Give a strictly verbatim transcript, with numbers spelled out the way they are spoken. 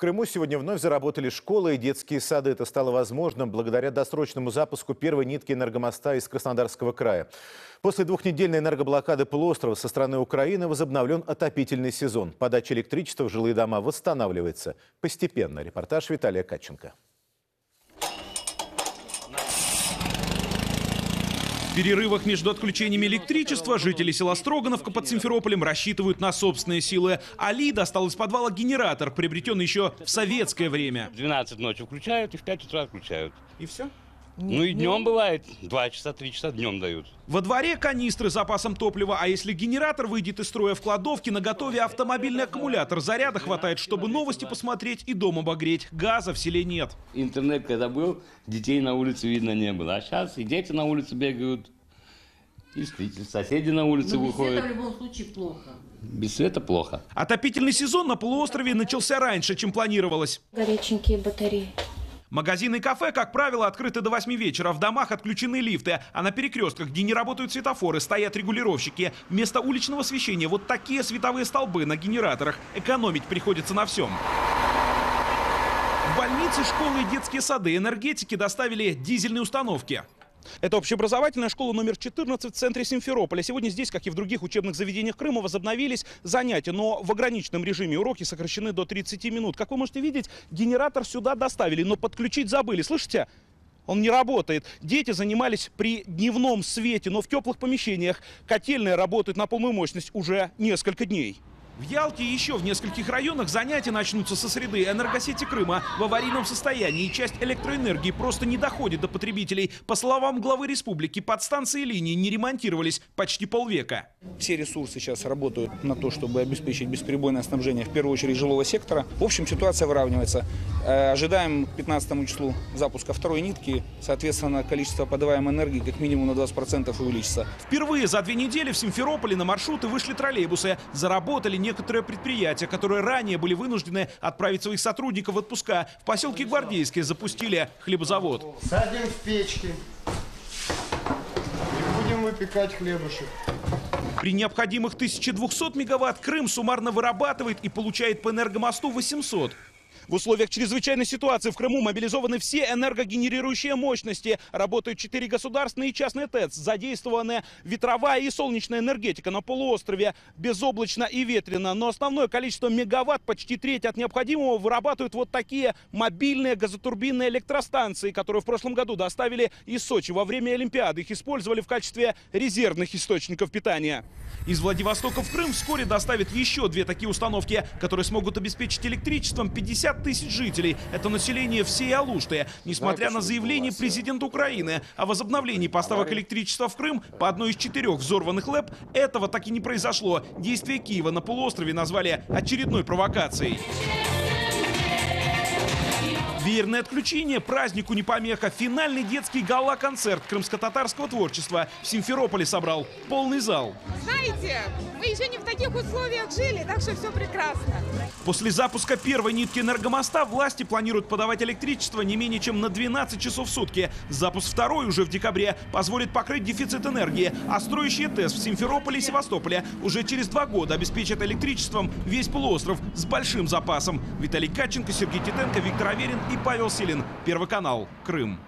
Крыму сегодня вновь заработали школы и детские сады. Это стало возможным благодаря досрочному запуску первой нитки энергомоста из Краснодарского края. После двухнедельной энергоблокады полуострова со стороны Украины возобновлен отопительный сезон. Подача электричества в жилые дома восстанавливается постепенно. Репортаж Виталия Каченко. В перерывах между отключениями электричества жители села Строгановка под Симферополем рассчитывают на собственные силы. Али достал из подвала генератор, приобретенный еще в советское время. В двенадцать ночи включают и в пять утра отключают. И все? Ну и днем бывает. Два часа, три часа днем дают. Во дворе канистры с запасом топлива, а если генератор выйдет из строя в кладовке, наготове автомобильный аккумулятор. Заряда хватает, чтобы новости посмотреть и дом обогреть. Газа в селе нет. Интернет когда был, детей на улице видно не было. А сейчас и дети на улице бегают, и соседи на улице Но выходят. Без света в любом случае плохо. Без света плохо. Отопительный сезон на полуострове начался раньше, чем планировалось. Горяченькие батареи. Магазины и кафе, как правило, открыты до восьми вечера. В домах отключены лифты. А на перекрестках, где не работают светофоры, стоят регулировщики. Вместо уличного освещения вот такие световые столбы на генераторах. Экономить приходится на всем. В больницы, школы и детские сады энергетики доставили дизельные установки. Это общеобразовательная школа номер четырнадцать в центре Симферополя. Сегодня здесь, как и в других учебных заведениях Крыма, возобновились занятия, но в ограниченном режиме. Уроки сокращены до тридцати минут. Как вы можете видеть, генератор сюда доставили, но подключить забыли. Слышите? Он не работает. Дети занимались при дневном свете, но в теплых помещениях. Котельная работает на полную мощность уже несколько дней. В Ялте и еще в нескольких районах занятия начнутся со среды. Энергосети Крыма в аварийном состоянии. Часть электроэнергии просто не доходит до потребителей. По словам главы республики, подстанции и линии не ремонтировались почти полвека. Все ресурсы сейчас работают на то, чтобы обеспечить бесперебойное снабжение, в первую очередь, жилого сектора. В общем, ситуация выравнивается. Ожидаем к пятнадцатому числу запуска второй нитки. Соответственно, количество подаваемой энергии как минимум на двадцать процентов увеличится. Впервые за две недели в Симферополе на маршруты вышли троллейбусы. Заработали не Некоторые предприятия, которые ранее были вынуждены отправить своих сотрудников в отпуска, в поселке Гвардейске запустили хлебозавод. Садим в печки и будем выпекать хлебушек. При необходимых тысяче двухсот мегаватт Крым суммарно вырабатывает и получает по энергомосту восемьсот. В условиях чрезвычайной ситуации в Крыму мобилизованы все энергогенерирующие мощности. Работают четыре государственные и частные ТЭЦ. Задействованы ветровая и солнечная энергетика на полуострове. Безоблачно и ветрено. Но основное количество мегаватт, почти треть от необходимого, вырабатывают вот такие мобильные газотурбинные электростанции, которые в прошлом году доставили из Сочи. Во время Олимпиады их использовали в качестве резервных источников питания. Из Владивостока в Крым вскоре доставят еще две такие установки, которые смогут обеспечить электричеством пятьдесят тысяч жителей. Это население всей Алушты. Несмотря на заявление президента Украины о возобновлении поставок электричества в Крым по одной из четырех взорванных ЛЭП, этого так и не произошло. Действия Киева на полуострове назвали очередной провокацией. Веерное отключение празднику не помеха. Финальный детский гала-концерт крымско-татарского творчества в Симферополе собрал полный зал. Знаете, мы еще не в таких условиях жили, так что все прекрасно. После запуска первой нитки энергомоста власти планируют подавать электричество не менее чем на двенадцать часов в сутки. Запуск второй уже в декабре позволит покрыть дефицит энергии. А строящие ТЭС в Симферополе и Севастополе уже через два года обеспечат электричеством весь полуостров с большим запасом. Виталий Каченко, Сергей Титенко, Виктор Аверин и Павел Силин. Первый канал. Крым.